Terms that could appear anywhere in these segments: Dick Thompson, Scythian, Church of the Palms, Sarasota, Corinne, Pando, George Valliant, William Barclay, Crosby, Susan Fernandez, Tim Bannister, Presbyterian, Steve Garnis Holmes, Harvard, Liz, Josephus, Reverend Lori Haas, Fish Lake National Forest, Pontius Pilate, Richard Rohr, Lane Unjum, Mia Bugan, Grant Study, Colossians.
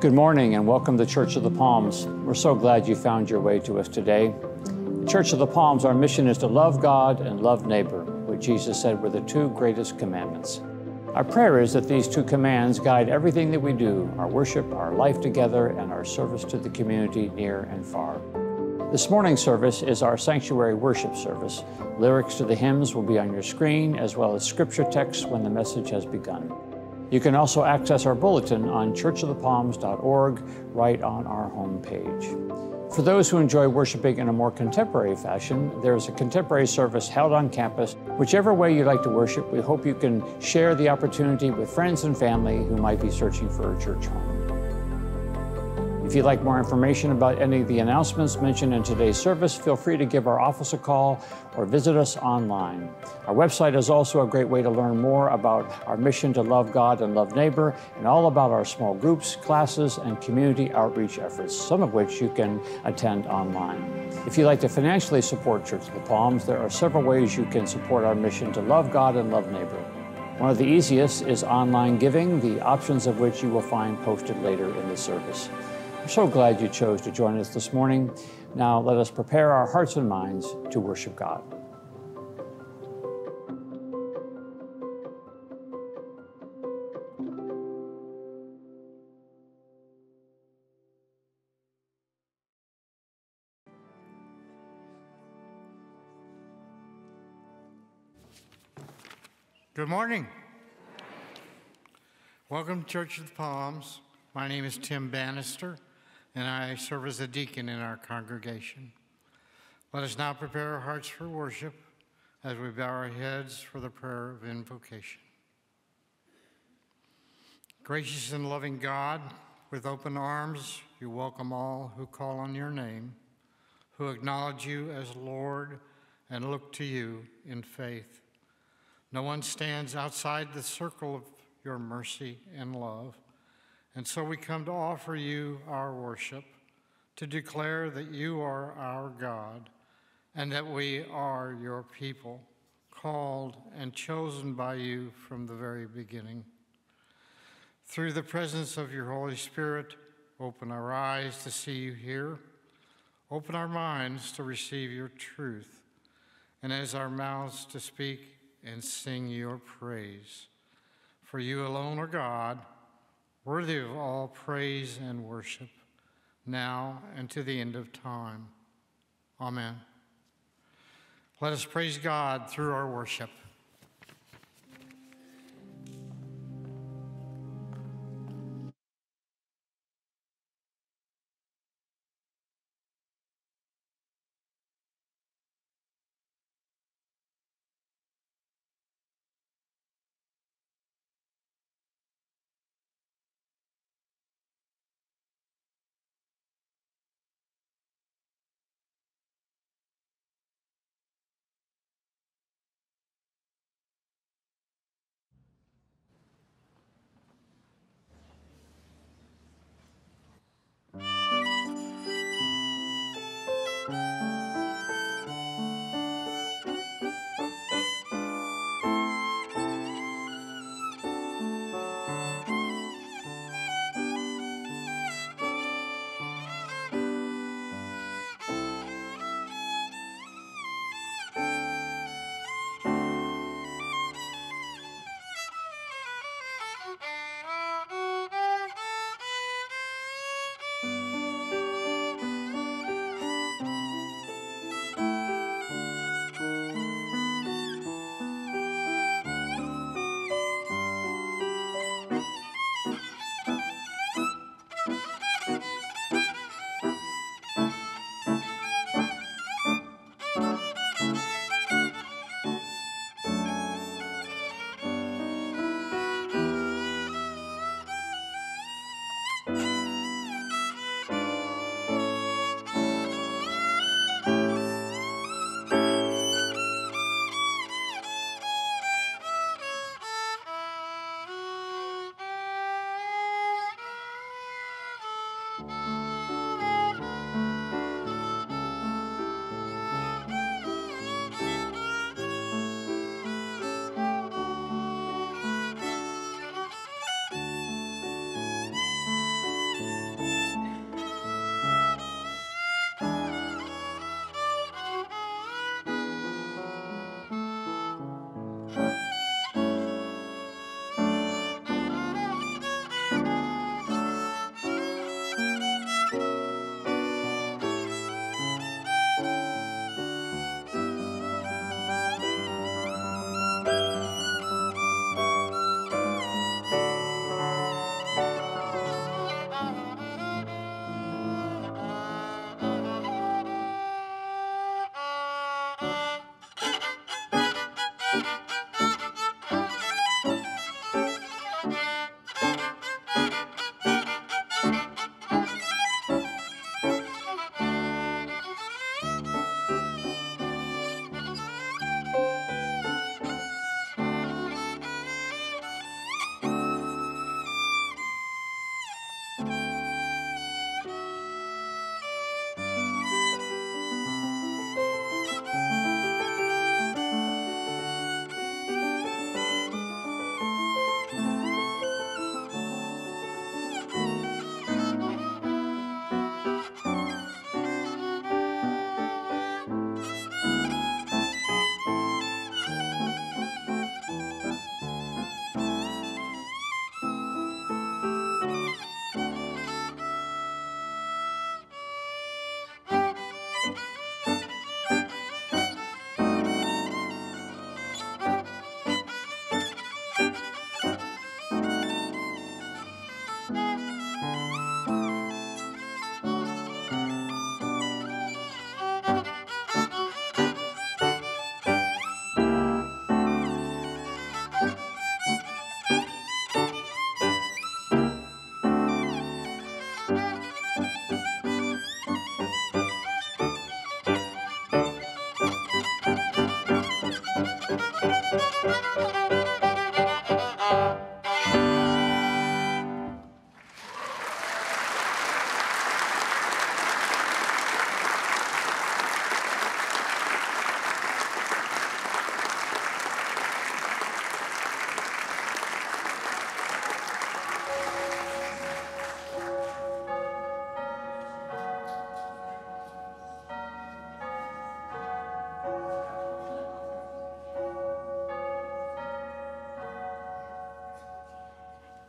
Good morning and welcome to Church of the Palms. We're so glad you found your way to us today. Church of the Palms, our mission is to love God and love neighbor, which Jesus said were the two greatest commandments. Our prayer is that these two commands guide everything that we do, our worship, our life together, and our service to the community near and far. This morning's service is our sanctuary worship service. Lyrics to the hymns will be on your screen, as well as scripture texts when the message has begun. You can also access our bulletin on churchofthepalms.org right on our homepage. For those who enjoy worshiping in a more contemporary fashion, there is a contemporary service held on campus. Whichever way you like to worship, we hope you can share the opportunity with friends and family who might be searching for a church home. If you'd like more information about any of the announcements mentioned in today's service, feel free to give our office a call or visit us online. Our website is also a great way to learn more about our mission to love God and love neighbor, and all about our small groups, classes, and community outreach efforts, some of which you can attend online. If you'd like to financially support Church of the Palms, there are several ways you can support our mission to love God and love neighbor. One of the easiest is online giving, the options of which you will find posted later in the service. We're so glad you chose to join us this morning. Now let us prepare our hearts and minds to worship God. Good morning. Welcome to Church of the Palms. My name is Tim Bannister, and I serve as a deacon in our congregation. Let us now prepare our hearts for worship as we bow our heads for the prayer of invocation. Gracious and loving God, with open arms, you welcome all who call on your name, who acknowledge you as Lord and look to you in faith. No one stands outside the circle of your mercy and love. And so we come to offer you our worship, to declare that you are our God and that we are your people, called and chosen by you from the very beginning. Through the presence of your Holy Spirit, open our eyes to see you here, open our minds to receive your truth, and as our mouths to speak and sing your praise. For you alone are God, worthy of all praise and worship, now and to the end of time. Amen. Let us praise God through our worship.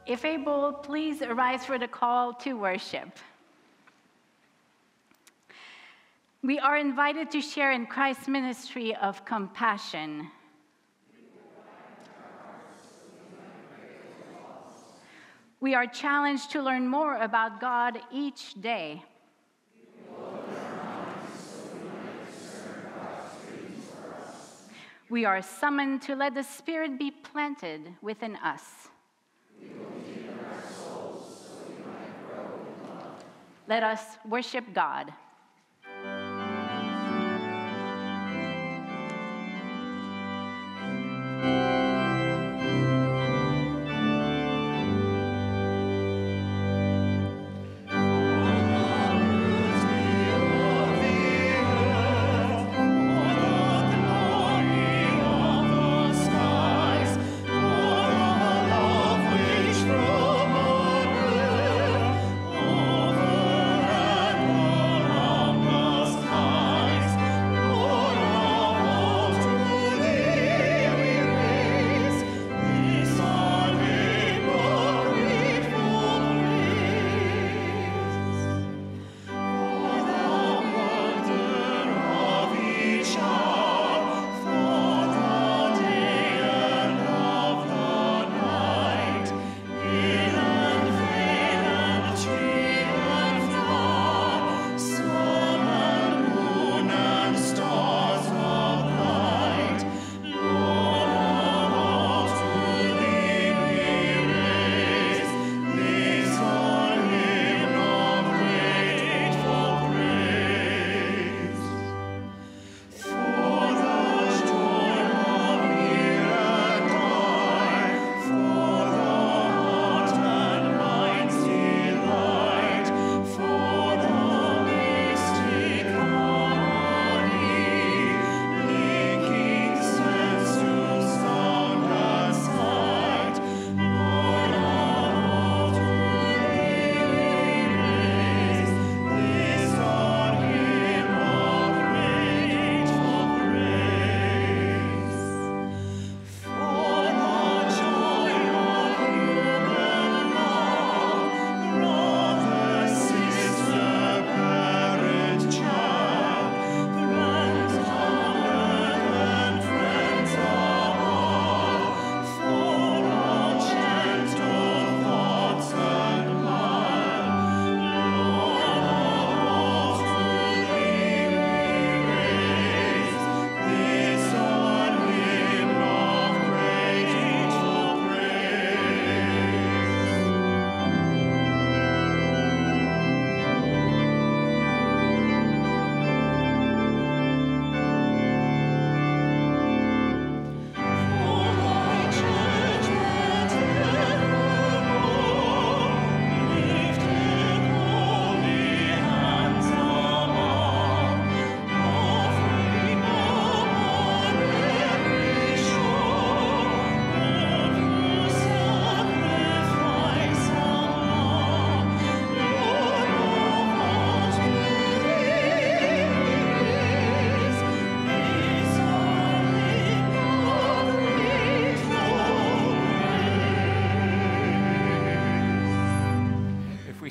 If able, please arise for the call to worship. We are invited to share in Christ's ministry of compassion. We are challenged to learn more about God each day. We are summoned to let the Spirit be planted within us. Let us worship God.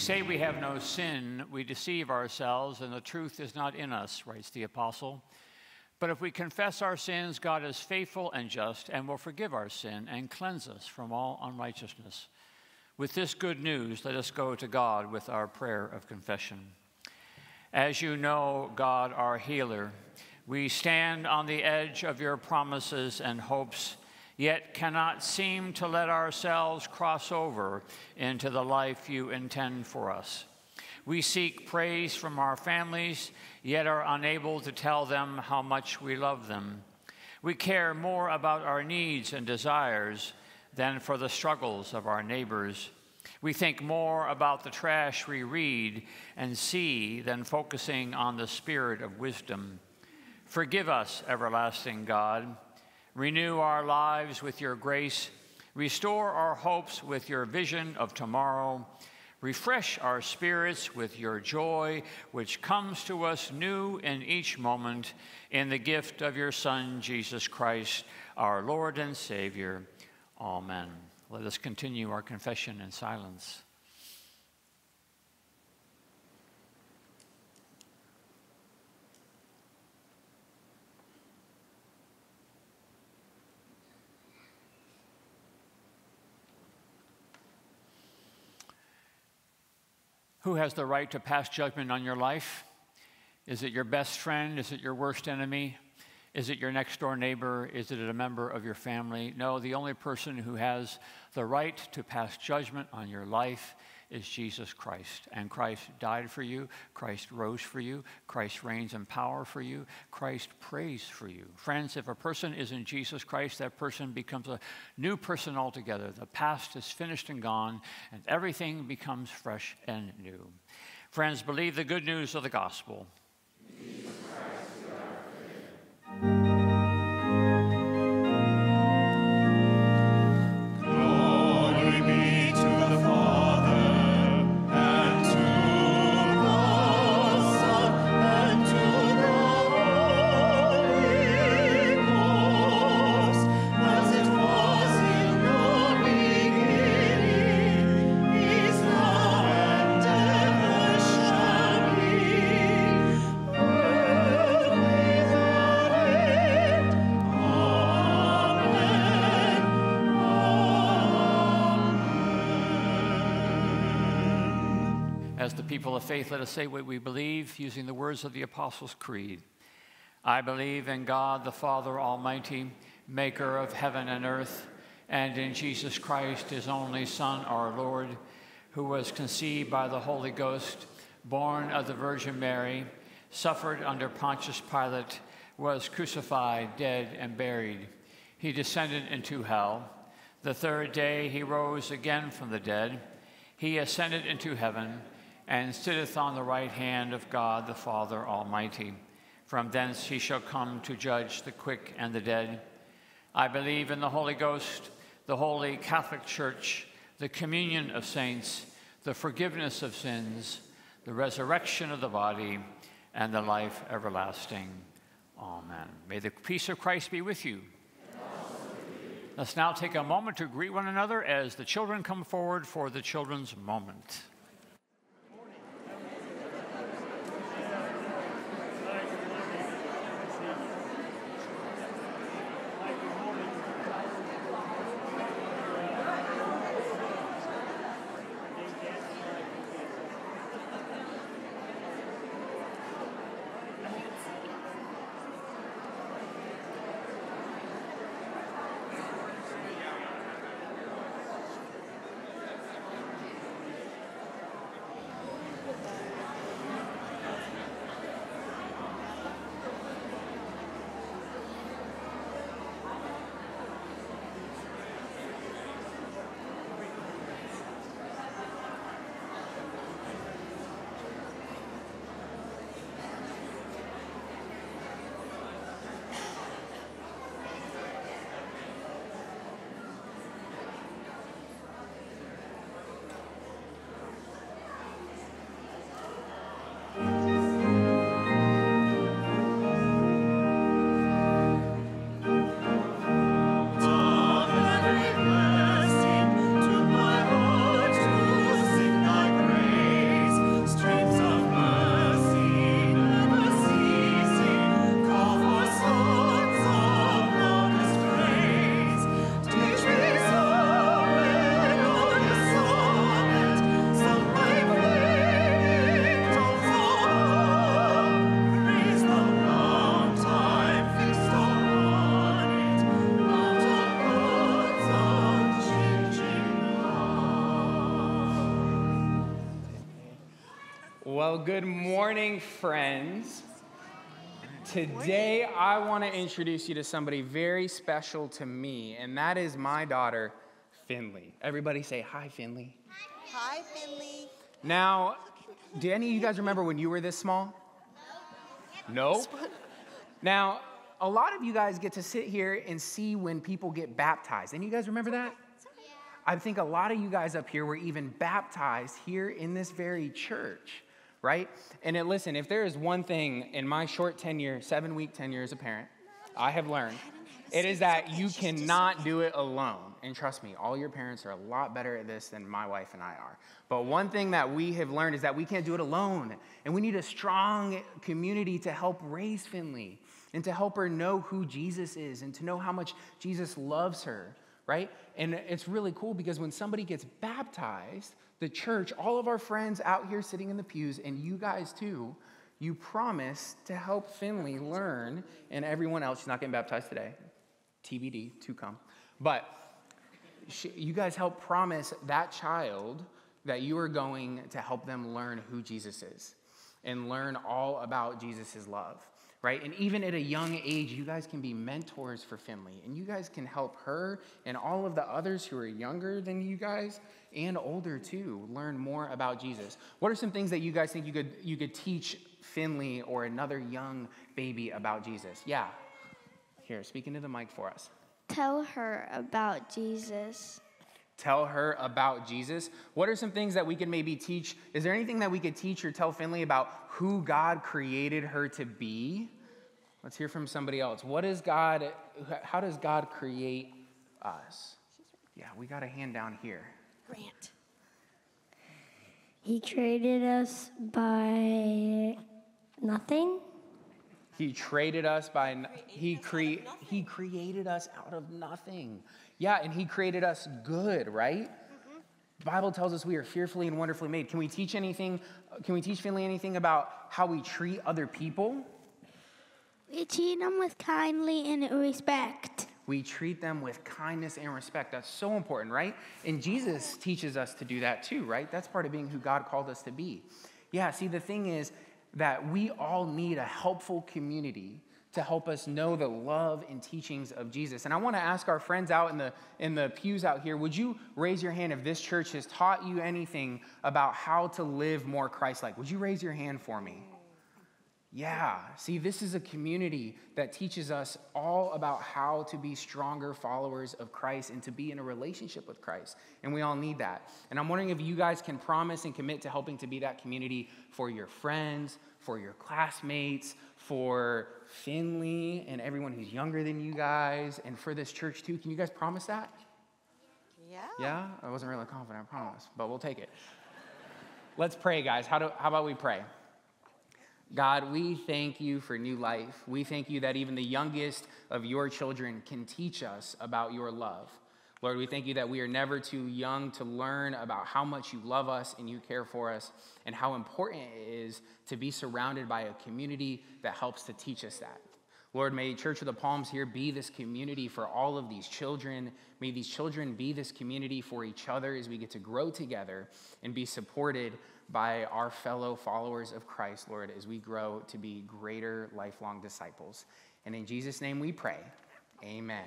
Say we have no sin, we deceive ourselves, and the truth is not in us, writes the apostle. But if we confess our sins, God is faithful and just and will forgive our sin and cleanse us from all unrighteousness. With this good news, let us go to God with our prayer of confession. As you know, God, our healer, we stand on the edge of your promises and hopes, yet cannot seem to let ourselves cross over into the life you intend for us. We seek praise from our families, yet are unable to tell them how much we love them. We care more about our needs and desires than for the struggles of our neighbors. We think more about the trash we read and see than focusing on the spirit of wisdom. Forgive us, everlasting God. Renew our lives with your grace. Restore our hopes with your vision of tomorrow. Refresh our spirits with your joy, which comes to us new in each moment, in the gift of your Son, Jesus Christ, our Lord and Savior. Amen. Let us continue our confession in silence. Who has the right to pass judgment on your life? Is it your best friend? Is it your worst enemy? Is it your next door neighbor? Is it a member of your family? No, the only person who has the right to pass judgment on your life is Jesus Christ. And Christ died for you. Christ rose for you. Christ reigns in power for you. Christ prays for you. Friends, if a person is in Jesus Christ, that person becomes a new person altogether. The past is finished and gone, and everything becomes fresh and new. Friends, believe the good news of the gospel. People of faith, let us say what we believe using the words of the Apostles' Creed. I believe in God, the Father Almighty, maker of heaven and earth, and in Jesus Christ, his only Son, our Lord, who was conceived by the Holy Ghost, born of the Virgin Mary, suffered under Pontius Pilate, was crucified, dead, and buried. He descended into hell. The third day he rose again from the dead. He ascended into heaven, and sitteth on the right hand of God the Father Almighty. From thence he shall come to judge the quick and the dead. I believe in the Holy Ghost, the Holy Catholic Church, the communion of saints, the forgiveness of sins, the resurrection of the body, and the life everlasting. Amen. May the peace of Christ be with you. Let's now take a moment to greet one another as the children come forward for the children's moment. Well, good morning, friends. Today, I want to introduce you to somebody very special to me, and that is my daughter, Finley. Everybody say, hi, Finley. Hi, Finley. Now, do any of you guys remember when you were this small? No? Now, a lot of you guys get to sit here and see when people get baptized. Any of you guys remember that? I think a lot of you guys up here were even baptized here in this very church, right? And listen, if there is one thing in my short tenure, 7-week tenure as a parent, I have learned, it is that you cannot do it alone. And trust me, all your parents are a lot better at this than my wife and I are. But one thing that we have learned is that we can't do it alone. And we need a strong community to help raise Finley and to help her know who Jesus is and to know how much Jesus loves her, right? And it's really cool because when somebody gets baptized, the church, all of our friends out here sitting in the pews, and you guys too, you promise to help Finley learn, and everyone else, she's not getting baptized today. TBD, to come. But you guys help promise that child that you are going to help them learn who Jesus is and learn all about Jesus' love, right? And even at a young age, you guys can be mentors for Finley, and you guys can help her and all of the others who are younger than you guys and older too learn more about Jesus. What are some things that you guys think you could teach Finley or another young baby about Jesus? Yeah. Here, speak into the mic for us. Tell her about Jesus. Tell her about Jesus. What are some things that we could maybe teach? Is there anything that we could teach or tell Finley about who God created her to be? Let's hear from somebody else. What is God, how does God create us? Yeah, we got a hand down here. Grant. He created us by nothing. He created us out of nothing. Yeah, and he created us good, right? Mm-hmm. The Bible tells us we are fearfully and wonderfully made. Can we teach Finley anything about how we treat other people? We treat them with kindly and respect. We treat them with kindness and respect. That's so important, right? And Jesus teaches us to do that too, right? That's part of being who God called us to be. Yeah, see, the thing is, that we all need a helpful community to help us know the love and teachings of Jesus. And I want to ask our friends out in the pews out here, would you raise your hand if this church has taught you anything about how to live more Christ-like? Would you raise your hand for me? Yeah. See, this is a community that teaches us all about how to be stronger followers of Christ and to be in a relationship with Christ. And we all need that. And I'm wondering if you guys can promise and commit to helping to be that community for your friends, for your classmates, for Finley and everyone who's younger than you guys, and for this church too. Can you guys promise that? Yeah. Yeah? I wasn't really confident, I promise, but we'll take it. Let's pray, guys. How about we pray? God, we thank you for new life. We thank you that even the youngest of your children can teach us about your love. Lord, we thank you that we are never too young to learn about how much you love us and you care for us and how important it is to be surrounded by a community that helps to teach us that. Lord, may Church of the Palms here be this community for all of these children. May these children be this community for each other as we get to grow together and be supported by our fellow followers of Christ, Lord, as we grow to be greater lifelong disciples. And in Jesus' name we pray, amen.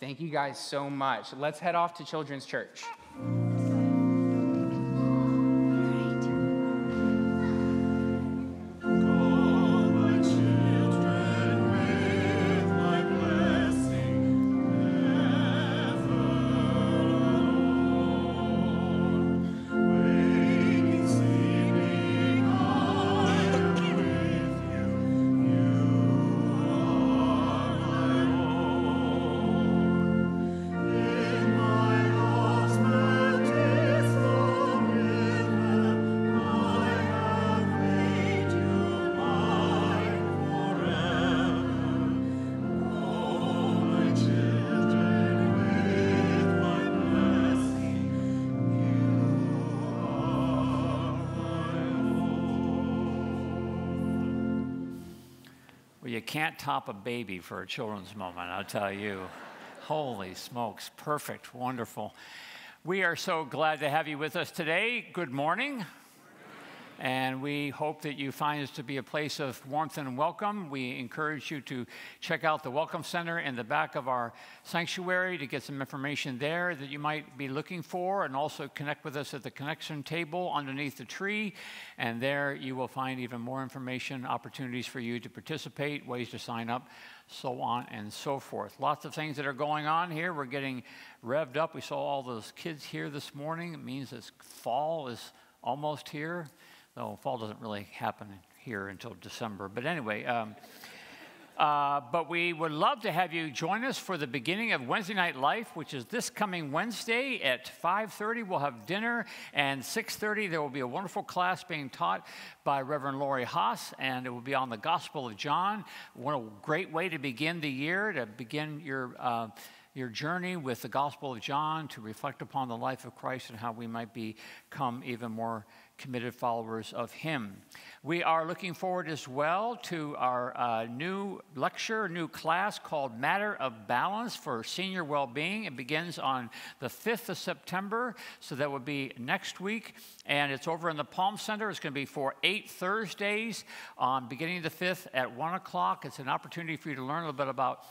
Thank you guys so much. Let's head off to Children's Church. You can't top a baby for a children's moment, I'll tell you. Holy smokes, perfect, wonderful. We are so glad to have you with us today. Good morning. and we hope that you find this to be a place of warmth and welcome. We encourage you to check out the Welcome Center in the back of our sanctuary to get some information there that you might be looking for, and also connect with us at the connection table underneath the tree, and there you will find even more information, opportunities for you to participate, ways to sign up, so on and so forth. Lots of things that are going on here. We're getting revved up. We saw all those kids here this morning. It means that fall is almost here, though fall doesn't really happen here until December. But anyway, but we would love to have you join us for the beginning of Wednesday Night Life, which is this coming Wednesday at 5:30. We'll have dinner, and 6:30 there will be a wonderful class being taught by Reverend Lori Haas, and it will be on the Gospel of John. What a great way to begin the year, to begin your journey with the Gospel of John, to reflect upon the life of Christ and how we might become even more committed followers of him. We are looking forward as well to our new lecture, new class called Matter of Balance for Senior Wellbeing. It begins on the 5th of September, so that would be next week, and it's over in the Palm Center. It's going to be for 8 Thursdays on beginning the 5th at 1 o'clock. It's an opportunity for you to learn a little bit about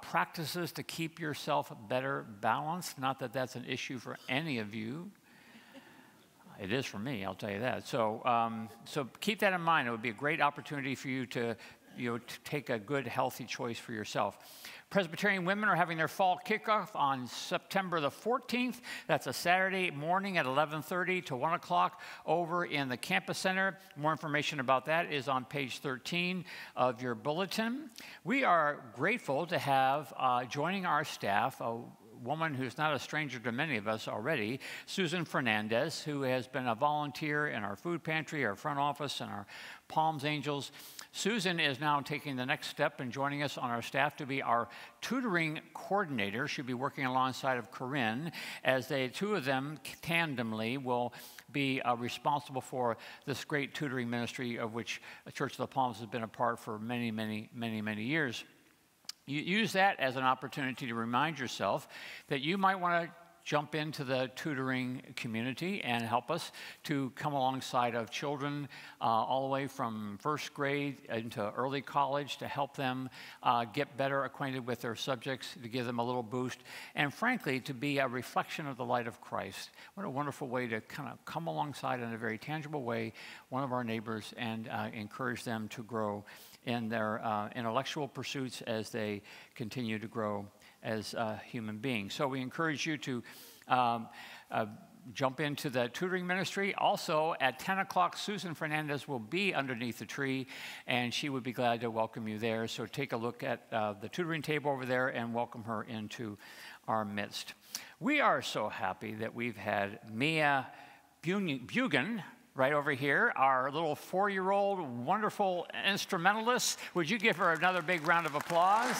practices to keep yourself better balanced. Not that that's an issue for any of you. It is for me, I'll tell you that. So, so keep that in mind. It would be a great opportunity for you to, to take a good, healthy choice for yourself. Presbyterian women are having their fall kickoff on September the 14th. That's a Saturday morning at 11:30 to 1 o'clock over in the campus center. More information about that is on page 13 of your bulletin. We are grateful to have joining our staff a woman who's not a stranger to many of us already, Susan Fernandez, who has been a volunteer in our food pantry, our front office, and our Palms Angels. Susan is now taking the next step and joining us on our staff to be our tutoring coordinator. She'll be working alongside of Corinne as they, two of them tandemly, will be responsible for this great tutoring ministry of which Church of the Palms has been a part for many, many, many, many years. You use that as an opportunity to remind yourself that you might want to jump into the tutoring community and help us to come alongside of children all the way from first grade into early college, to help them get better acquainted with their subjects, to give them a little boost, and frankly, to be a reflection of the light of Christ. What a wonderful way to kind of come alongside in a very tangible way one of our neighbors and encourage them to grow in their intellectual pursuits as they continue to grow as human beings. So we encourage you to jump into the tutoring ministry. Also, at 10 o'clock, Susan Fernandez will be underneath the tree, and she would be glad to welcome you there. So take a look at the tutoring table over there and welcome her into our midst. We are so happy that we've had Mia Bugan right over here, our little 4-year-old wonderful instrumentalist. Would you give her another big round of applause?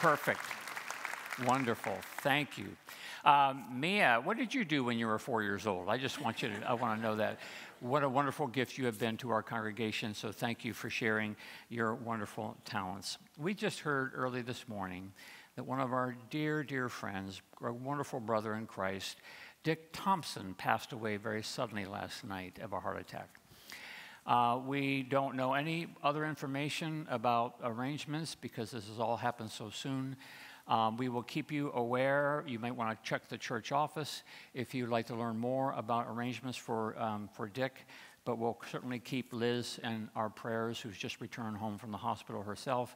Perfect. Wonderful. Thank you. Mia, what did you do when you were 4 years old? I just want you to, I want to know that. What a wonderful gift you have been to our congregation, so thank you for sharing your wonderful talents. We just heard early this morning that one of our dear, dear friends, our wonderful brother in Christ, Dick Thompson, passed away very suddenly last night of a heart attack. We don't know any other information about arrangements because this has all happened so soon. We will keep you aware. You might want to check the church office if you'd like to learn more about arrangements for Dick. But we'll certainly keep Liz in our prayers, who's just returned home from the hospital herself,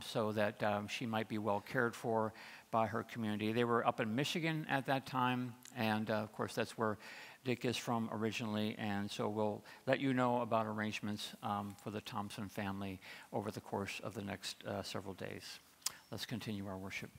so that she might be well cared for by her community. They were up in Michigan at that time, and of course that's where Dick is from originally, and so we'll let you know about arrangements for the Thompson family over the course of the next several days. Let's continue our worship.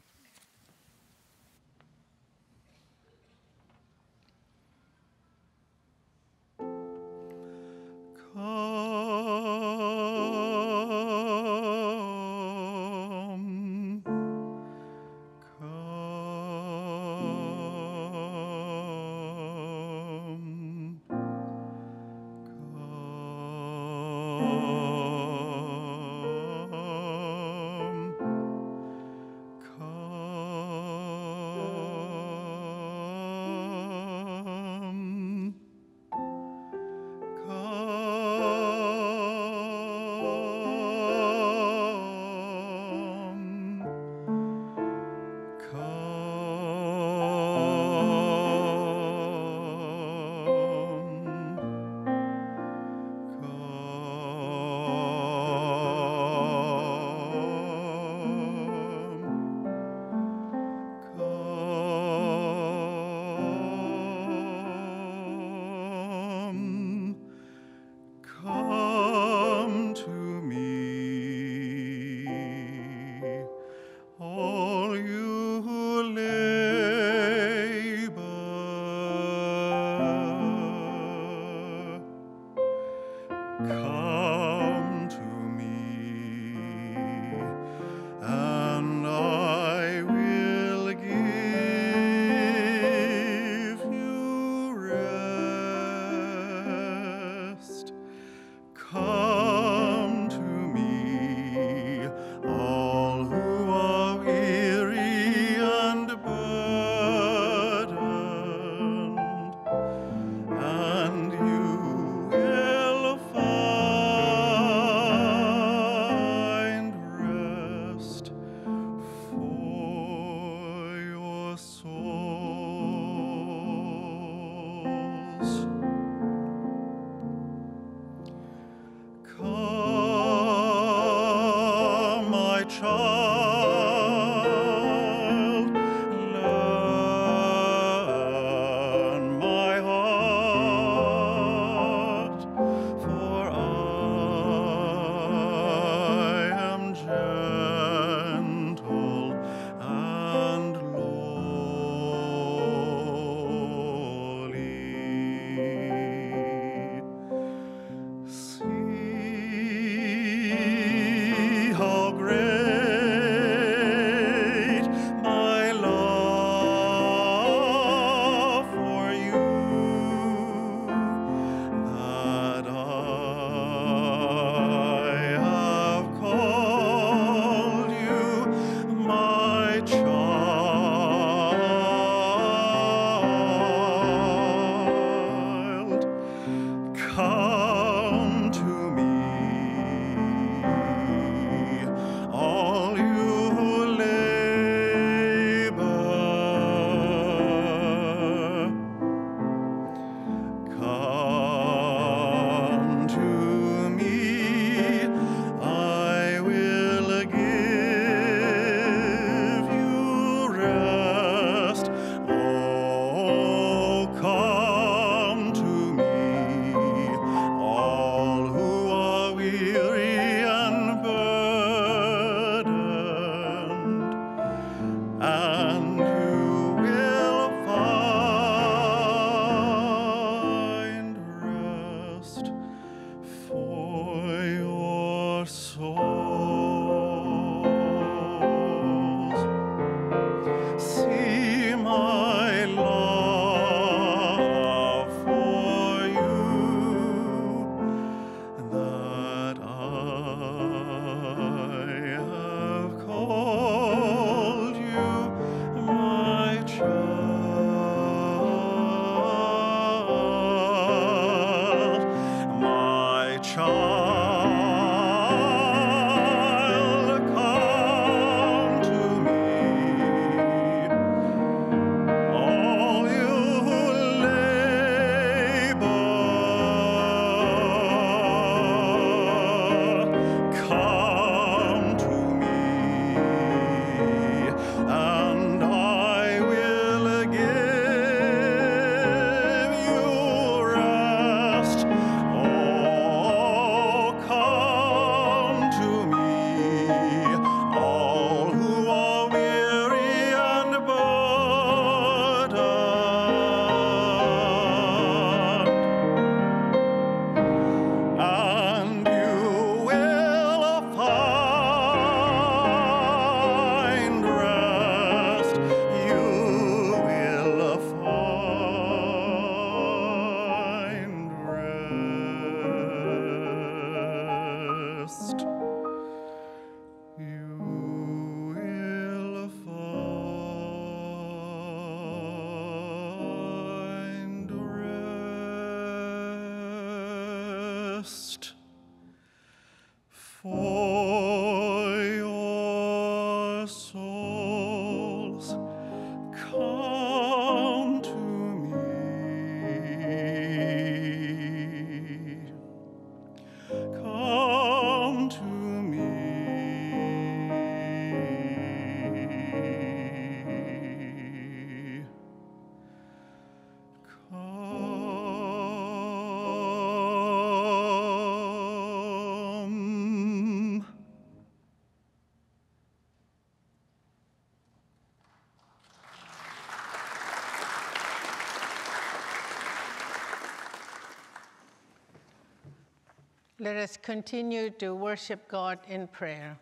Let us continue to worship God in prayer.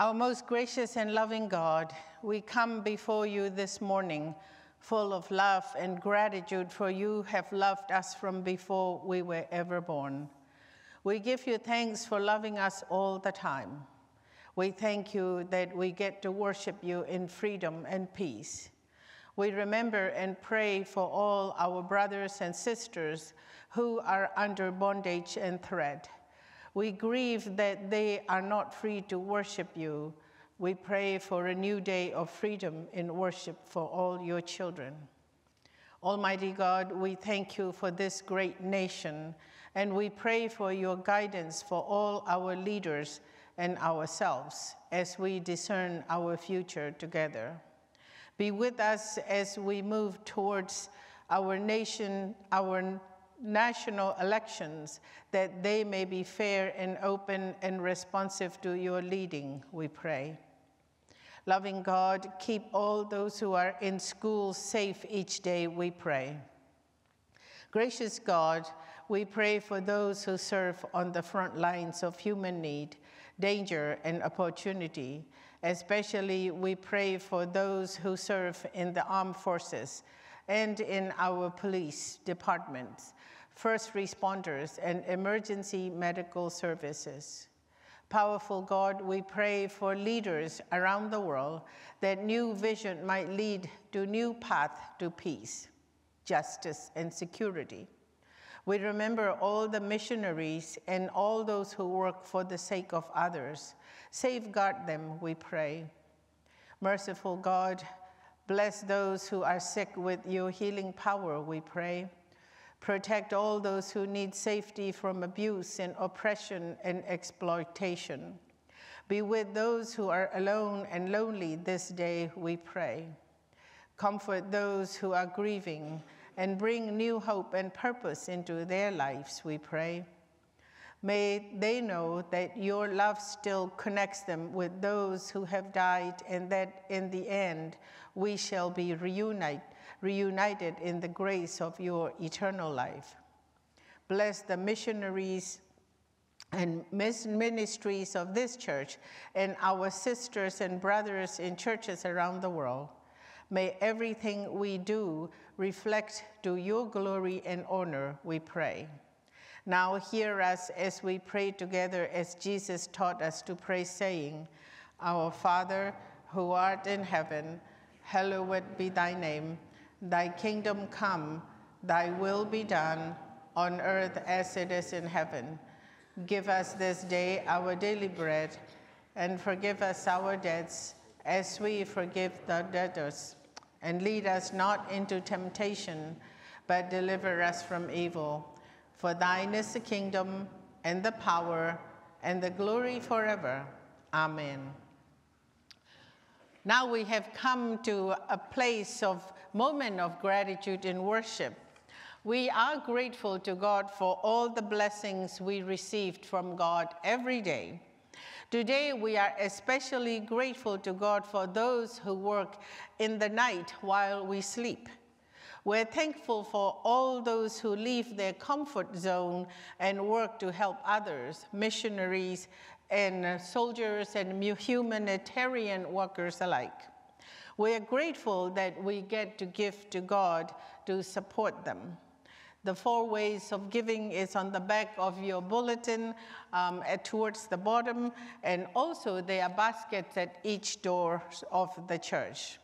Our most gracious and loving God, we come before you this morning full of love and gratitude, for you have loved us from before we were ever born. We give you thanks for loving us all the time. We thank you that we get to worship you in freedom and peace. We remember and pray for all our brothers and sisters who are under bondage and threat. We grieve that they are not free to worship you. We pray for a new day of freedom in worship for all your children. Almighty God, we thank you for this great nation, and we pray for your guidance for all our leaders and ourselves as we discern our future together. Be with us as we move towards our national elections, that they may be fair and open and responsive to your leading, we pray. Loving God, keep all those who are in school safe each day, we pray. Gracious God, we pray for those who serve on the front lines of human need, danger, and opportunity. Especially, we pray for those who serve in the armed forces and in our police departments, first responders, and emergency medical services. Powerful God, we pray for leaders around the world that new vision might lead to new path to peace, justice, and security. We remember all the missionaries and all those who work for the sake of others. Safeguard them, we pray. Merciful God, bless those who are sick with your healing power, we pray. Protect all those who need safety from abuse and oppression and exploitation. Be with those who are alone and lonely this day, we pray. Comfort those who are grieving and bring new hope and purpose into their lives, we pray. May they know that your love still connects them with those who have died, and that in the end we shall be reunited in the grace of your eternal life. Bless the missionaries and ministries of this church and our sisters and brothers in churches around the world. May everything we do reflect to your glory and honor, we pray. Now hear us as we pray together as Jesus taught us to pray, saying, Our Father, who art in heaven, hallowed be thy name. Thy kingdom come, thy will be done, on earth as it is in heaven. Give us this day our daily bread, and forgive us our debts, as we forgive the debtors. And lead us not into temptation, but deliver us from evil. For thine is the kingdom, and the power, and the glory forever. Amen. Now we have come to a place of moment of gratitude and worship. We are grateful to God for all the blessings we received from God every day. Today we are especially grateful to God for those who work in the night while we sleep. We're thankful for all those who leave their comfort zone and work to help others, missionaries and soldiers and humanitarian workers alike. We are grateful that we get to give to God to support them. The four ways of giving is on the back of your bulletin towards the bottom, and also there are baskets at each door of the church.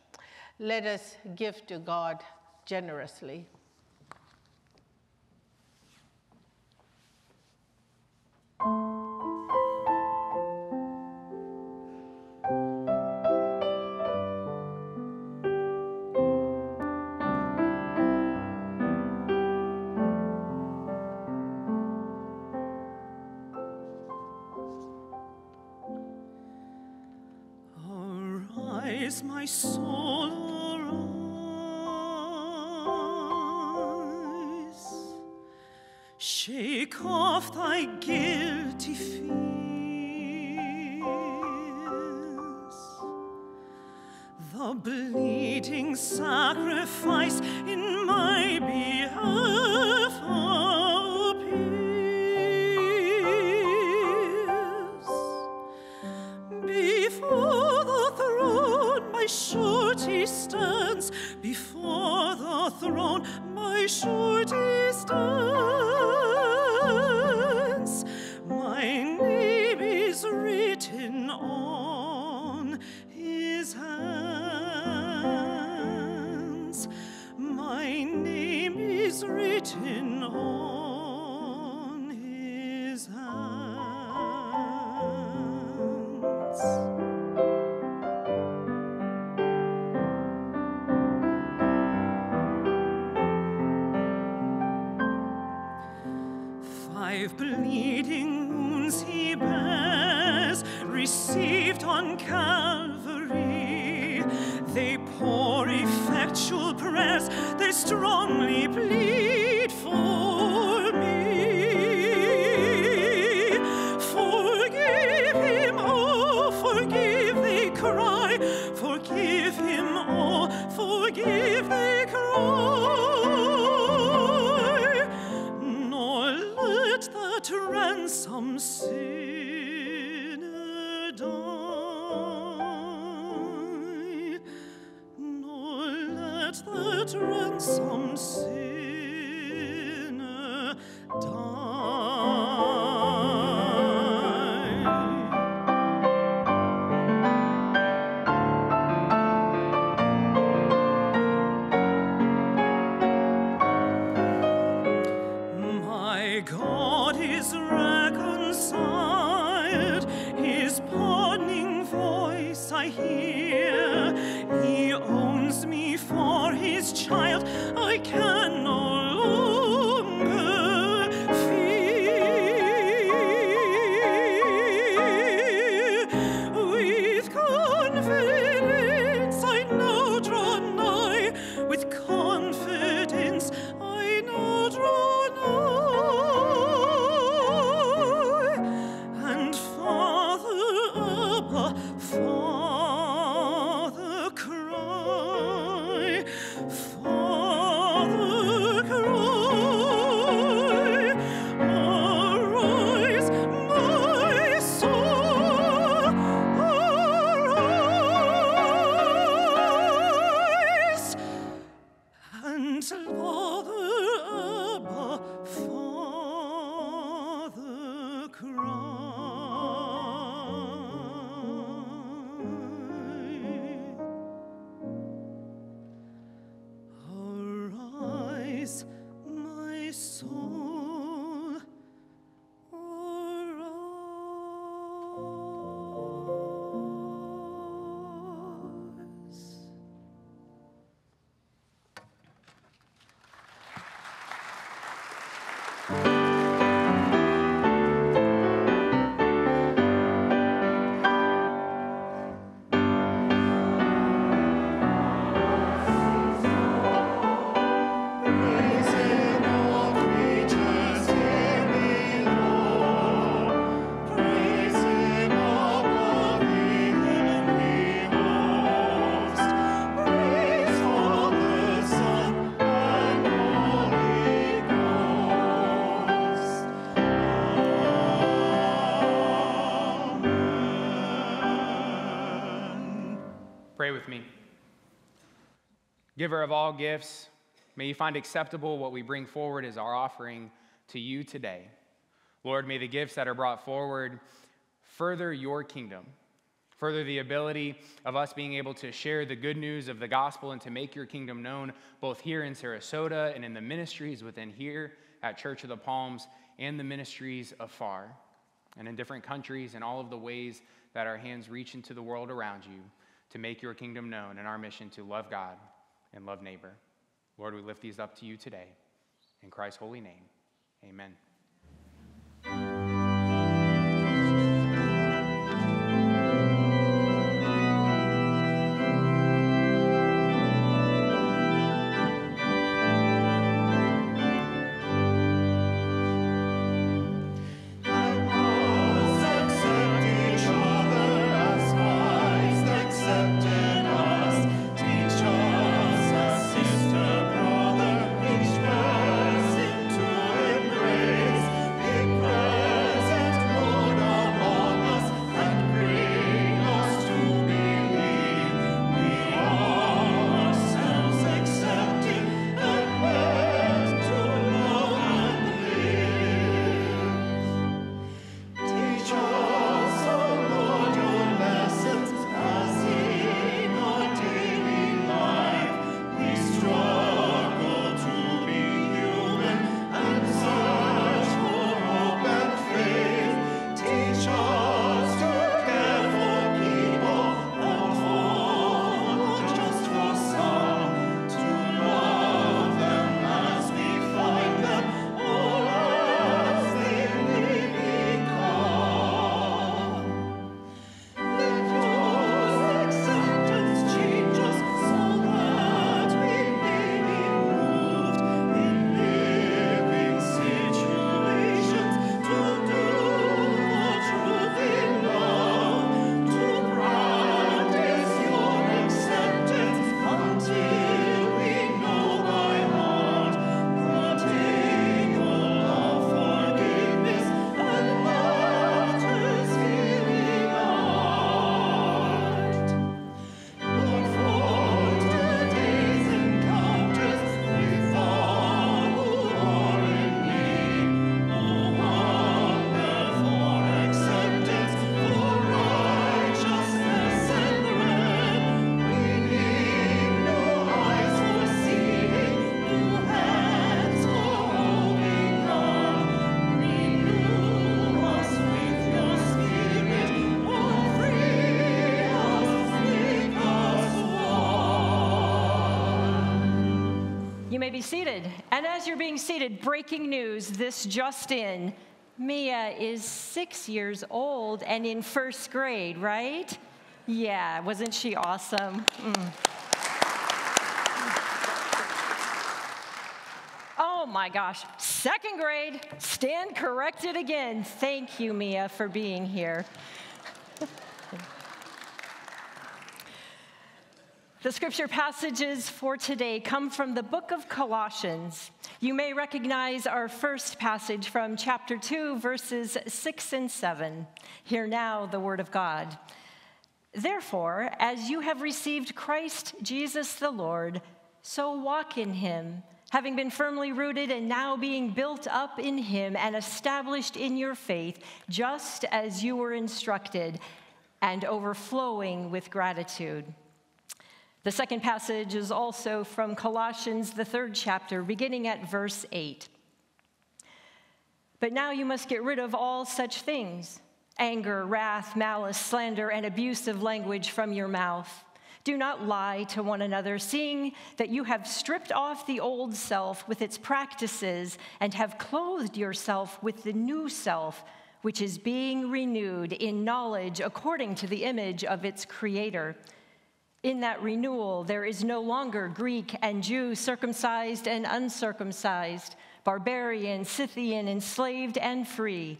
Let us give to God generously. My soul, arise, shake off thy guilty fears, the bleeding sacrifice in my behalf appears. Before the throne my surety stands, before the throne my surety stands. My name is written on his hands. My name is written on his hands. received on Calvary. They pour effectual prayers, they strongly plead for me. Forgive him, oh, forgive, they cry. Forgive him, oh, forgive, they cry. Nor let that ransom sin. Ransom sinner die. My God is reconciled, his pardoning voice I hear. He owns me for his child, I can no longer fear. With confidence I now draw nigh, with confidence I now draw nigh. And Father, Abba, Pray with me. Giver of all gifts, may you find acceptable what we bring forward as our offering to you today. Lord, may the gifts that are brought forward further your kingdom, further the ability of us being able to share the good news of the gospel and to make your kingdom known both here in Sarasota and in the ministries within here at Church of the Palms and the ministries afar and in different countries and all of the ways that our hands reach into the world around you, to make your kingdom known and our mission to love God and love neighbor. Lord, we lift these up to you today. In Christ's holy name, amen. Amen. be seated. And as you're being seated, breaking news, this just in. Mia is 6 years old and in first grade, right? Yeah, wasn't she awesome? Oh my gosh, second grade, stand corrected again. Thank you, Mia, for being here. The scripture passages for today come from the book of Colossians. You may recognize our first passage from chapter 2, verses 6 and 7. Hear now the word of God. Therefore, as you have received Christ Jesus the Lord, so walk in him, having been firmly rooted and now being built up in him and established in your faith, just as you were instructed, and overflowing with gratitude. The second passage is also from Colossians, the third chapter, beginning at verse 8. But now you must get rid of all such things: anger, wrath, malice, slander, and abusive language from your mouth. Do not lie to one another, seeing that you have stripped off the old self with its practices and have clothed yourself with the new self, which is being renewed in knowledge according to the image of its creator. In that renewal, there is no longer Greek and Jew, circumcised and uncircumcised, barbarian, Scythian, enslaved and free,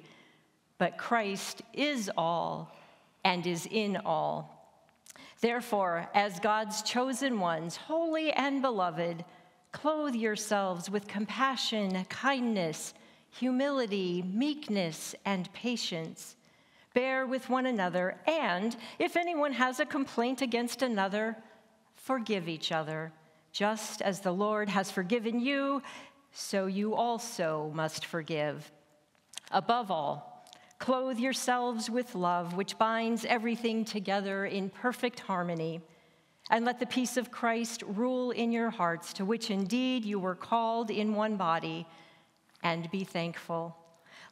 but Christ is all and is in all. Therefore, as God's chosen ones, holy and beloved, clothe yourselves with compassion, kindness, humility, meekness, and patience. Bear with one another, and if anyone has a complaint against another, forgive each other. Just as the Lord has forgiven you, so you also must forgive. Above all, clothe yourselves with love, which binds everything together in perfect harmony. And let the peace of Christ rule in your hearts, to which indeed you were called in one body, and be thankful.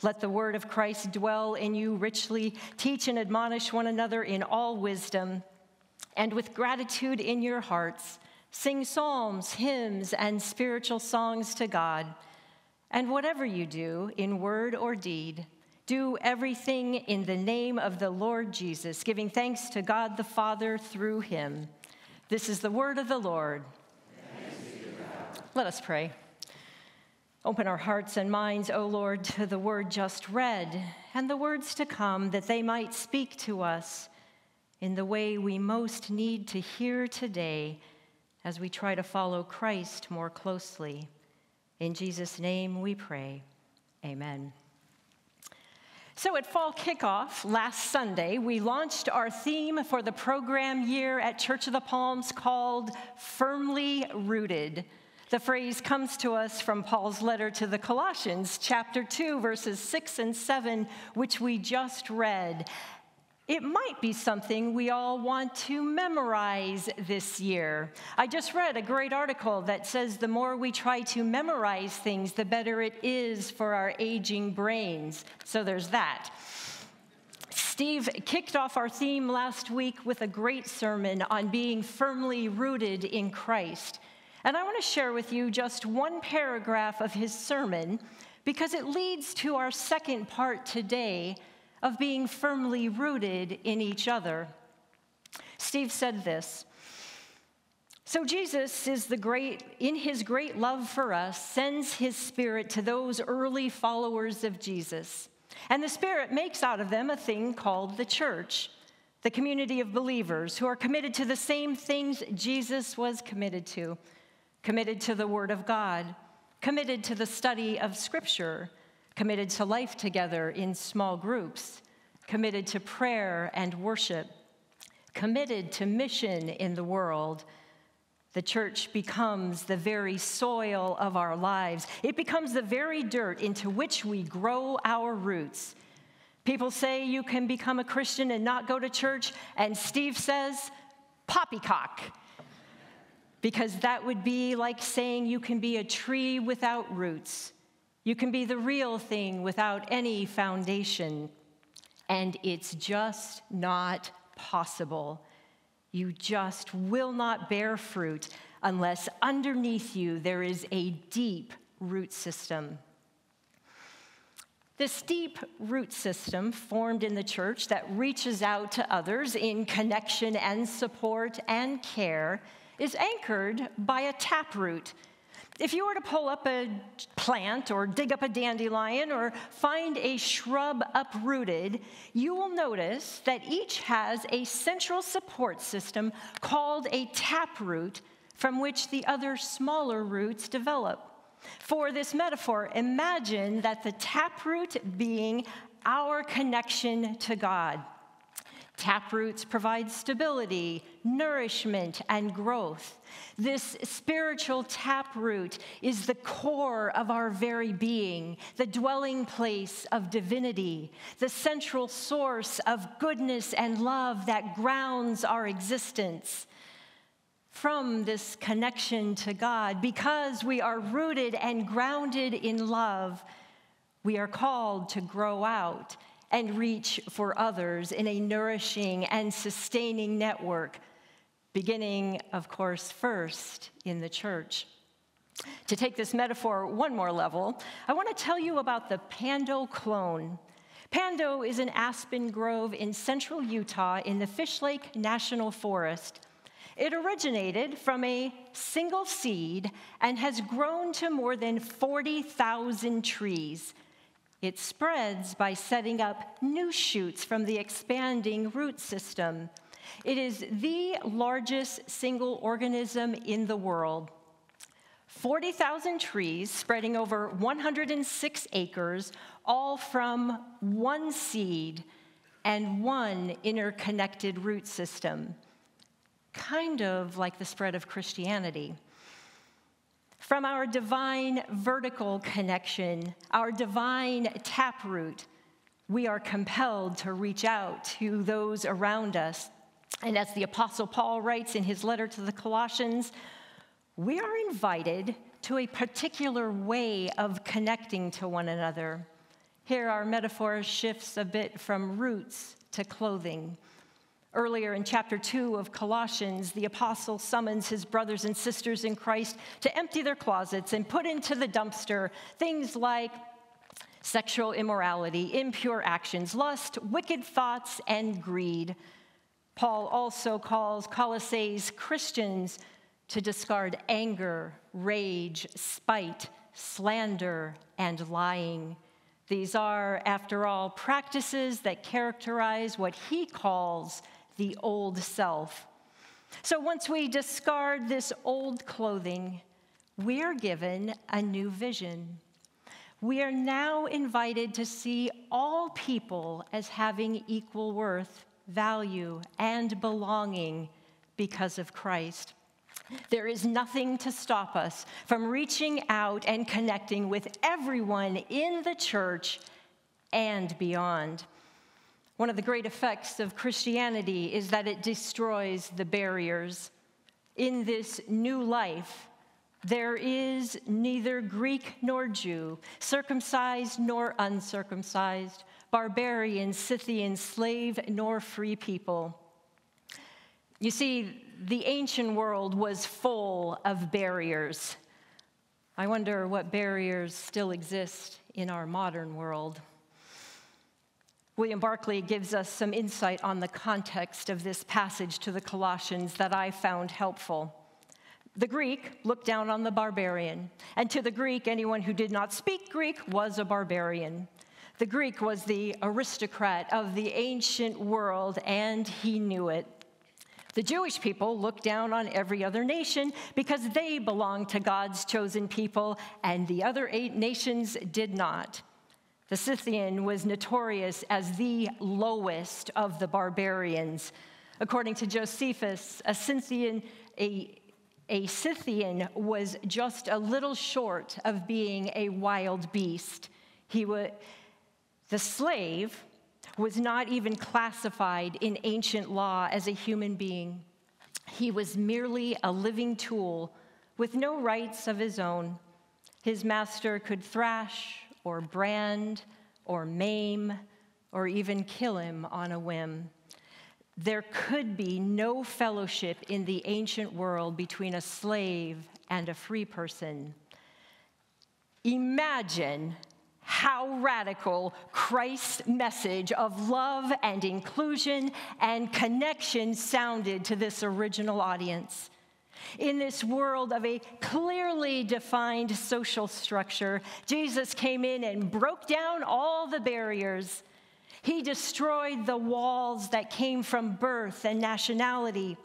Let the word of Christ dwell in you richly. Teach and admonish one another in all wisdom. And with gratitude in your hearts, sing psalms, hymns, and spiritual songs to God. And whatever you do, in word or deed, do everything in the name of the Lord Jesus, giving thanks to God the Father through him. This is the word of the Lord. Thanks be to God. Let us pray. Open our hearts and minds, O Lord, to the word just read and the words to come, that they might speak to us in the way we most need to hear today as we try to follow Christ more closely. In Jesus' name we pray. Amen. So at fall kickoff last Sunday, we launched our theme for the program year at Church of the Palms called Firmly Rooted. The phrase comes to us from Paul's letter to the Colossians, chapter 2, verses 6 and 7, which we just read. It might be something we all want to memorize this year. I just read a great article that says the more we try to memorize things, the better it is for our aging brains. So there's that. Steve kicked off our theme last week with a great sermon on being firmly rooted in Christ. And I want to share with you just one paragraph of his sermon, because it leads to our second part today of being firmly rooted in each other. Steve said this: "So Jesus is the great, in his great love for us, sends his Spirit to those early followers of Jesus. And the Spirit makes out of them a thing called the church, the community of believers who are committed to the same things Jesus was committed to. Committed to the Word of God, committed to the study of Scripture, committed to life together in small groups, committed to prayer and worship, committed to mission in the world. The church becomes the very soil of our lives. It becomes the very dirt into which we grow our roots. People say you can become a Christian and not go to church, and Steve says, poppycock. Because that would be like saying you can be a tree without roots. You can be the real thing without any foundation. And it's just not possible. You just will not bear fruit unless underneath you there is a deep root system. This deep root system formed in the church that reaches out to others in connection and support and care is anchored by a taproot. If you were to pull up a plant or dig up a dandelion or find a shrub uprooted, you will notice that each has a central support system called a taproot from which the other smaller roots develop. For this metaphor, imagine that the taproot being our connection to God. Taproots provide stability, nourishment, and growth. This spiritual taproot is the core of our very being, the dwelling place of divinity, the central source of goodness and love that grounds our existence. From this connection to God, because we are rooted and grounded in love, we are called to grow out and reach for others in a nourishing and sustaining network, beginning, of course, first in the church. To take this metaphor one more level, I want to tell you about the Pando clone. Pando is an aspen grove in central Utah in the Fish Lake National Forest. It originated from a single seed and has grown to more than 40,000 trees. It spreads by setting up new shoots from the expanding root system. It is the largest single organism in the world. 40,000 trees spreading over 106 acres, all from one seed and one interconnected root system. Kind of like the spread of Christianity. From our divine vertical connection, our divine taproot, we are compelled to reach out to those around us. And as the Apostle Paul writes in his letter to the Colossians, we are invited to a particular way of connecting to one another. Here our metaphor shifts a bit from roots to clothing. Earlier in chapter 2 of Colossians, the apostle summons his brothers and sisters in Christ to empty their closets and put into the dumpster things like sexual immorality, impure actions, lust, wicked thoughts, and greed. Paul also calls Colossae's Christians to discard anger, rage, spite, slander, and lying. These are, after all, practices that characterize what he calls the old self. So once we discard this old clothing, we are given a new vision. We are now invited to see all people as having equal worth, value, and belonging because of Christ. There is nothing to stop us from reaching out and connecting with everyone in the church and beyond. One of the great effects of Christianity is that it destroys the barriers. In this new life, there is neither Greek nor Jew, circumcised nor uncircumcised, barbarian, Scythian, slave nor free people. You see, the ancient world was full of barriers. I wonder what barriers still exist in our modern world. William Barclay gives us some insight on the context of this passage to the Colossians that I found helpful. The Greek looked down on the barbarian, and to the Greek, anyone who did not speak Greek was a barbarian. The Greek was the aristocrat of the ancient world, and he knew it. The Jewish people looked down on every other nation because they belonged to God's chosen people, and the other eight nations did not. The Scythian was notorious as the lowest of the barbarians. According to Josephus, a Scythian was just a little short of being a wild beast. The slave was not even classified in ancient law as a human being. He was merely a living tool with no rights of his own. His master could thrash or brand or maim or even kill him on a whim. There could be no fellowship in the ancient world between a slave and a free person. Imagine how radical Christ's message of love and inclusion and connection sounded to this original audience. In this world of a clearly defined social structure, Jesus came in and broke down all the barriers. He destroyed the walls that came from birth and nationality,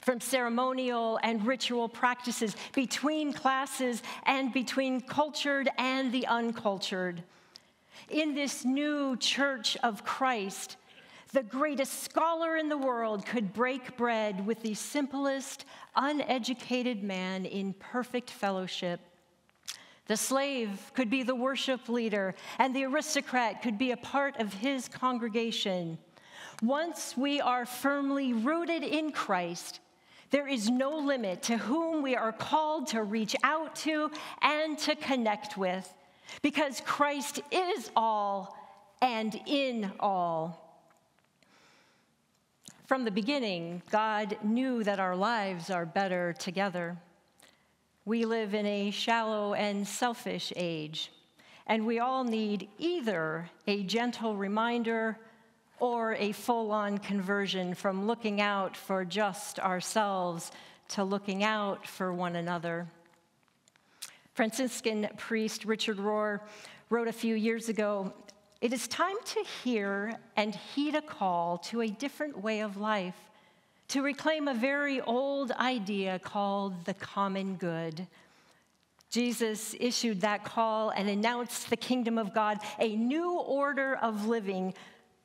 from ceremonial and ritual practices, between classes and between cultured and the uncultured. In this new Church of Christ, the greatest scholar in the world could break bread with the simplest, uneducated man in perfect fellowship. The slave could be the worship leader, and the aristocrat could be a part of his congregation. Once we are firmly rooted in Christ, there is no limit to whom we are called to reach out to and to connect with, because Christ is all and in all. From the beginning, God knew that our lives are better together. We live in a shallow and selfish age, and we all need either a gentle reminder or a full-on conversion from looking out for just ourselves to looking out for one another. Franciscan priest Richard Rohr wrote a few years ago, "It is time to hear and heed a call to a different way of life, to reclaim a very old idea called the common good." Jesus issued that call and announced the kingdom of God, a new order of living,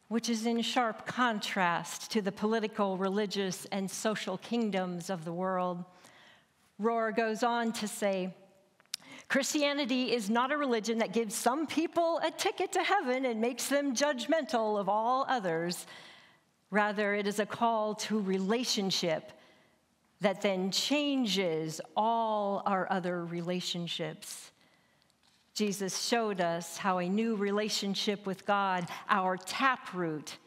which is in sharp contrast to the political, religious, and social kingdoms of the world. Rohr goes on to say, "Christianity is not a religion that gives some people a ticket to heaven and makes them judgmental of all others. Rather, it is a call to relationship that then changes all our other relationships." Jesus showed us how a new relationship with God, our taproot,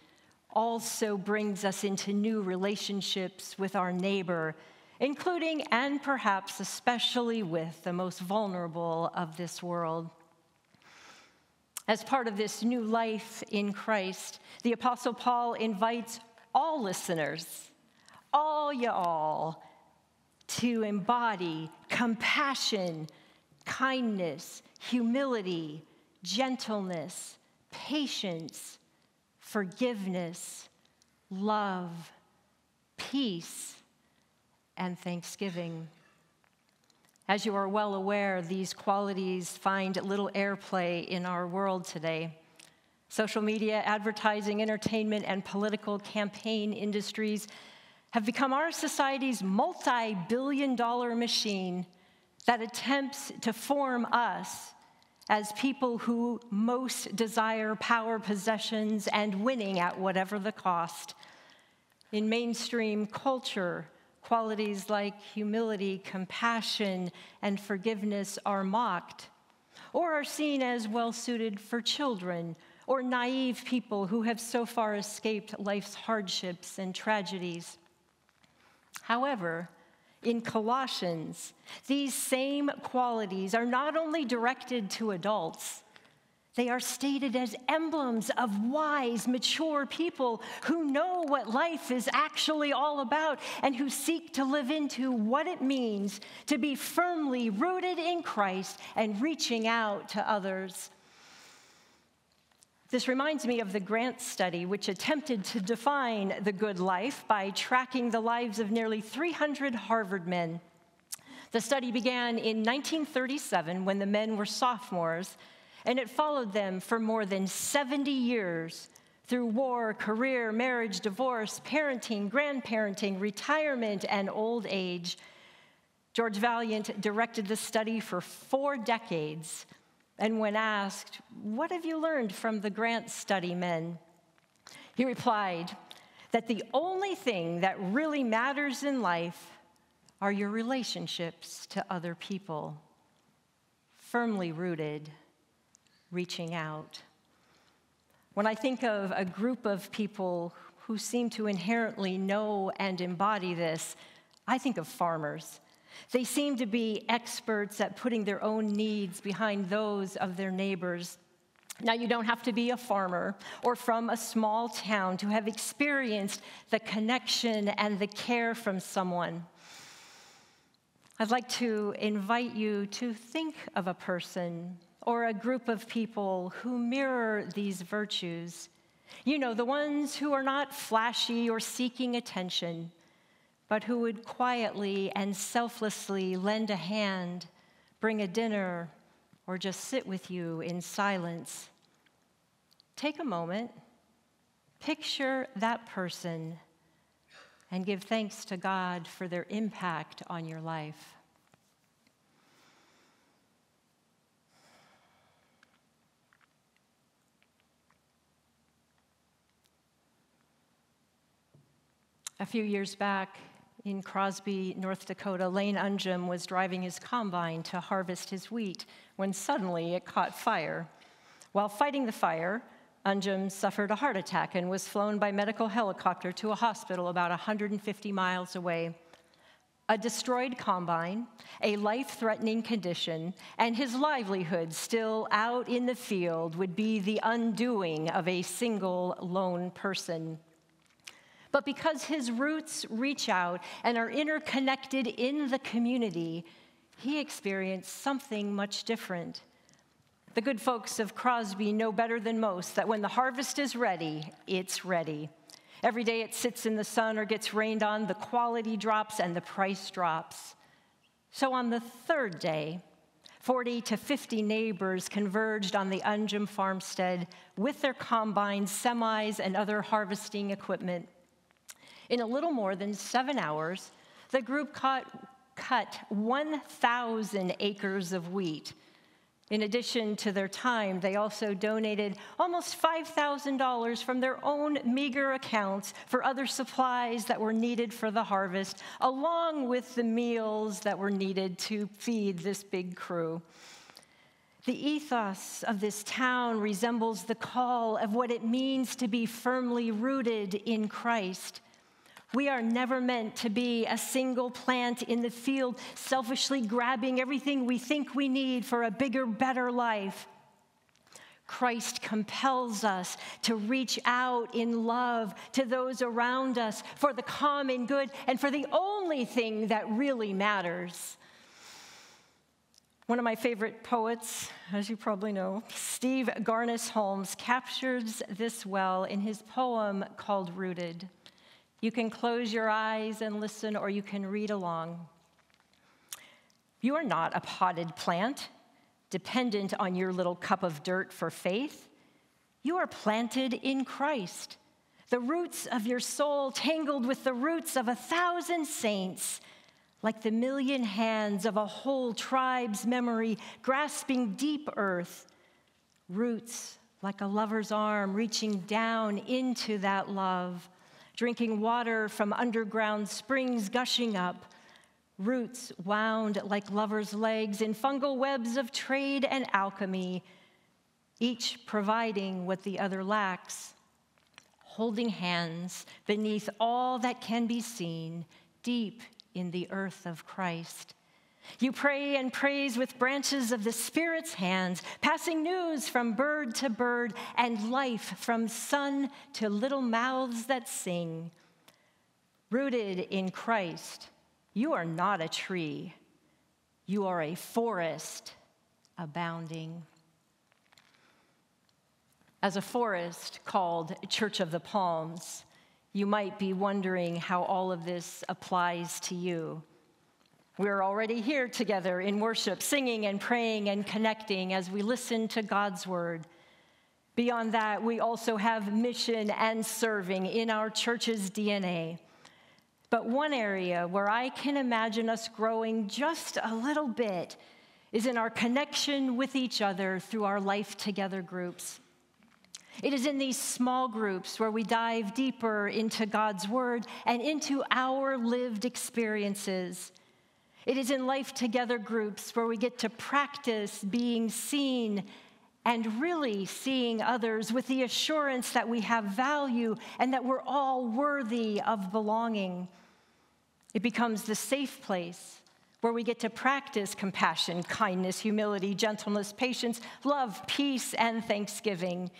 also brings us into new relationships with our neighbor, including and perhaps especially with the most vulnerable of this world. As part of this new life in Christ, the Apostle Paul invites all listeners, all y'all, to embody compassion, kindness, humility, gentleness, patience, forgiveness, love, peace, and thanksgiving. As you are well aware, these qualities find little airplay in our world today. Social media, advertising, entertainment, and political campaign industries have become our society's multi-billion-dollar machine that attempts to form us as people who most desire power, possessions, and winning at whatever the cost. In mainstream culture, qualities like humility, compassion, and forgiveness are mocked, or are seen as well-suited for children or naive people who have so far escaped life's hardships and tragedies. However, in Colossians, these same qualities are not only directed to adults, they are stated as emblems of wise, mature people who know what life is actually all about and who seek to live into what it means to be firmly rooted in Christ and reaching out to others. This reminds me of the Grant Study, which attempted to define the good life by tracking the lives of nearly 300 Harvard men. The study began in 1937 when the men were sophomores, and it followed them for more than 70 years through war, career, marriage, divorce, parenting, grandparenting, retirement, and old age. George Valliant directed the study for 4 decades, and when asked, "What have you learned from the Grant Study, men?" he replied that the only thing that really matters in life are your relationships to other people, firmly rooted, reaching out. When I think of a group of people who seem to inherently know and embody this, I think of farmers. They seem to be experts at putting their own needs behind those of their neighbors. Now, you don't have to be a farmer or from a small town to have experienced the connection and the care from someone. I'd like to invite you to think of a person or a group of people who mirror these virtues. You know, the ones who are not flashy or seeking attention, but who would quietly and selflessly lend a hand, bring a dinner, or just sit with you in silence. Take a moment, picture that person, and give thanks to God for their impact on your life. A few years back, in Crosby, North Dakota, Lane Unjum was driving his combine to harvest his wheat when suddenly it caught fire. While fighting the fire, Unjum suffered a heart attack and was flown by medical helicopter to a hospital about 150 miles away. A destroyed combine, a life-threatening condition, and his livelihood still out in the field would be the undoing of a single lone person. But because his roots reach out and are interconnected in the community, he experienced something much different. The good folks of Crosby know better than most that when the harvest is ready, it's ready. Every day it sits in the sun or gets rained on, the quality drops and the price drops. So on the third day, 40 to 50 neighbors converged on the Unjum farmstead with their combines, semis, and other harvesting equipment. In a little more than 7 hours, the group cut 1,000 acres of wheat. In addition to their time, they also donated almost $5,000 from their own meager accounts for other supplies that were needed for the harvest, along with the meals that were needed to feed this big crew. The ethos of this town resembles the call of what it means to be firmly rooted in Christ. We are never meant to be a single plant in the field, selfishly grabbing everything we think we need for a bigger, better life. Christ compels us to reach out in love to those around us for the common good and for the only thing that really matters. One of my favorite poets, as you probably know, Steve Garnis Holmes, captures this well in his poem called Rooted. You can close your eyes and listen, or you can read along. You are not a potted plant, dependent on your little cup of dirt for faith. You are planted in Christ, the roots of your soul tangled with the roots of 1,000 saints, like the million hands of a whole tribe's memory grasping deep earth, roots like a lover's arm reaching down into that love, drinking water from underground springs gushing up, roots wound like lovers' legs in fungal webs of trade and alchemy, each providing what the other lacks, holding hands beneath all that can be seen, deep in the earth of Christ. You pray and praise with branches of the Spirit's hands, passing news from bird to bird and life from sun to little mouths that sing. Rooted in Christ, you are not a tree. You are a forest abounding. As a forest called Church of the Palms, you might be wondering how all of this applies to you. We're already here together in worship, singing and praying and connecting as we listen to God's word. Beyond that, we also have mission and serving in our church's DNA. But one area where I can imagine us growing just a little bit is in our connection with each other through our Life Together groups. It is in these small groups where we dive deeper into God's word and into our lived experiences. It is in Life Together groups where we get to practice being seen and really seeing others with the assurance that we have value and that we're all worthy of belonging. It becomes the safe place where we get to practice compassion, kindness, humility, gentleness, patience, love, peace, and thanksgiving.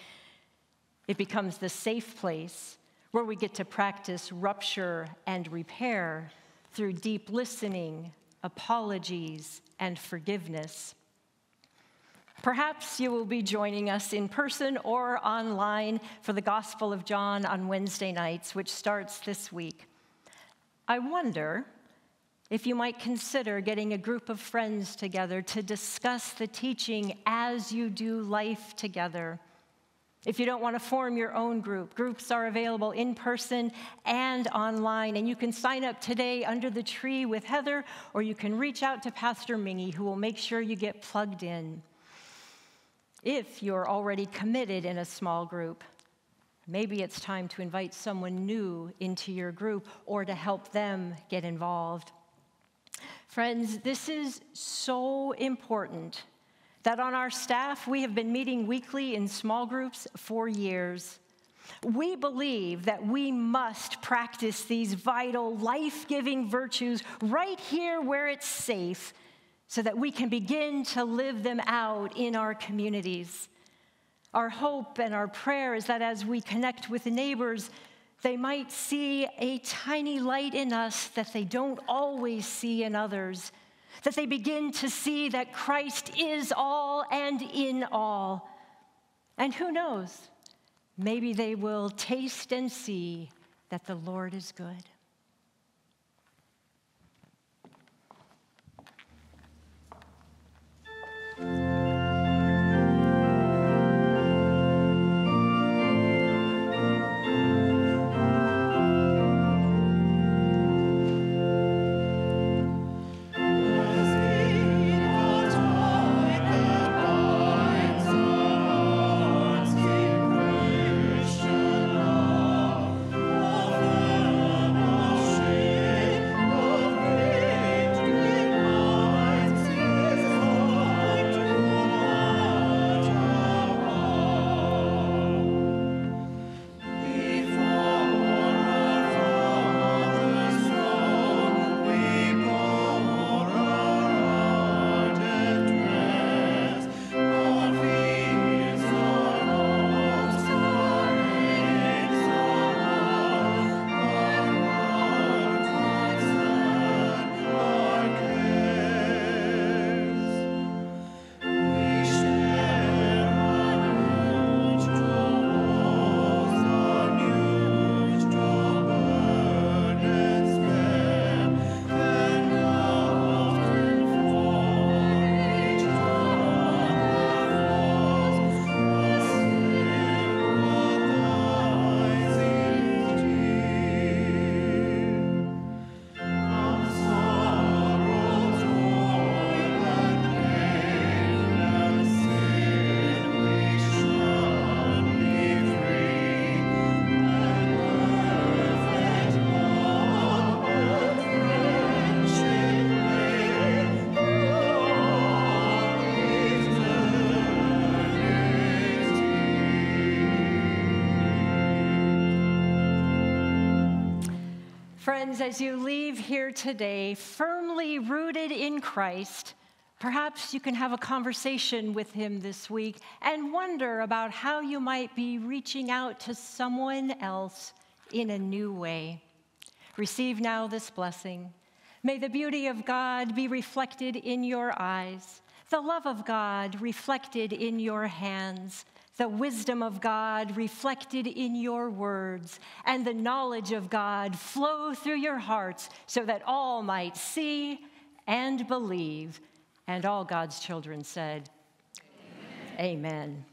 It becomes the safe place where we get to practice rupture and repair through deep listening, apologies, and forgiveness. Perhaps you will be joining us in person or online for the Gospel of John on Wednesday nights, which starts this week. I wonder if you might consider getting a group of friends together to discuss the teaching as you do life together. If you don't want to form your own group, groups are available in person and online, and you can sign up today under the tree with Heather, or you can reach out to Pastor Mingy, who will make sure you get plugged in. If you're already committed in a small group, maybe it's time to invite someone new into your group or to help them get involved. Friends, this is so important that on our staff, we have been meeting weekly in small groups for years. We believe that we must practice these vital, life-giving virtues right here where it's safe, so that we can begin to live them out in our communities. Our hope and our prayer is that as we connect with neighbors, they might see a tiny light in us that they don't always see in others, that they begin to see that Christ is all and in all. And who knows, maybe they will taste and see that the Lord is good. Friends, as you leave here today, firmly rooted in Christ, perhaps you can have a conversation with him this week and wonder about how you might be reaching out to someone else in a new way. Receive now this blessing. May the beauty of God be reflected in your eyes, the love of God reflected in your hands, the wisdom of God reflected in your words, and the knowledge of God flow through your hearts so that all might see and believe. And all God's children said, Amen. Amen.